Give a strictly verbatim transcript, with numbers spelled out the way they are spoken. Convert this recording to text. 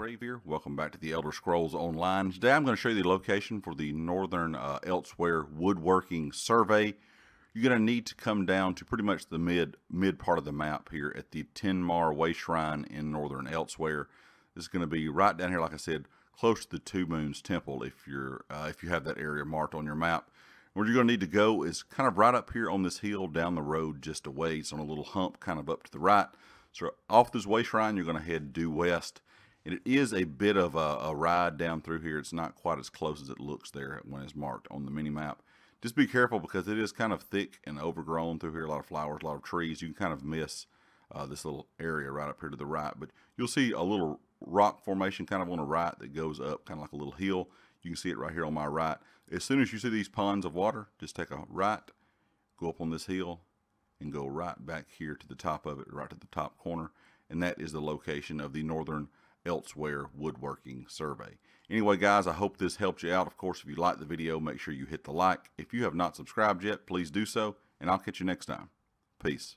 Grave here. Welcome back to The Elder Scrolls Online. Today I'm going to show you the location for the Northern uh, Elsweyr Woodworking Survey. You're going to need to come down to pretty much the mid mid part of the map here at the Tenmar Way Shrine in Northern Elsweyr. This is going to be right down here, like I said, close to the Two Moons Temple if you're uh, if you have that area marked on your map. Where you're going to need to go is kind of right up here on this hill down the road just a ways on a little hump kind of up to the right. So off this way shrine, you're going to head due west. And it is a bit of a, a ride down through here. It's not quite as close as it looks there when it's marked on the mini-map. Just be careful because it is kind of thick and overgrown through here. A lot of flowers, a lot of trees. You can kind of miss uh, this little area right up here to the right. But you'll see a little rock formation kind of on the right that goes up kind of like a little hill. You can see it right here on my right. As soon as you see these ponds of water, just take a right, go up on this hill, and go right back here to the top of it, right to the top corner, and that is the location of the Northern Elsweyr Woodworking Survey. Anyway, guys, I hope this helped you out. Of course, if you like the video, make sure you hit the like. If you have not subscribed yet, please do so, and I'll catch you next time. Peace.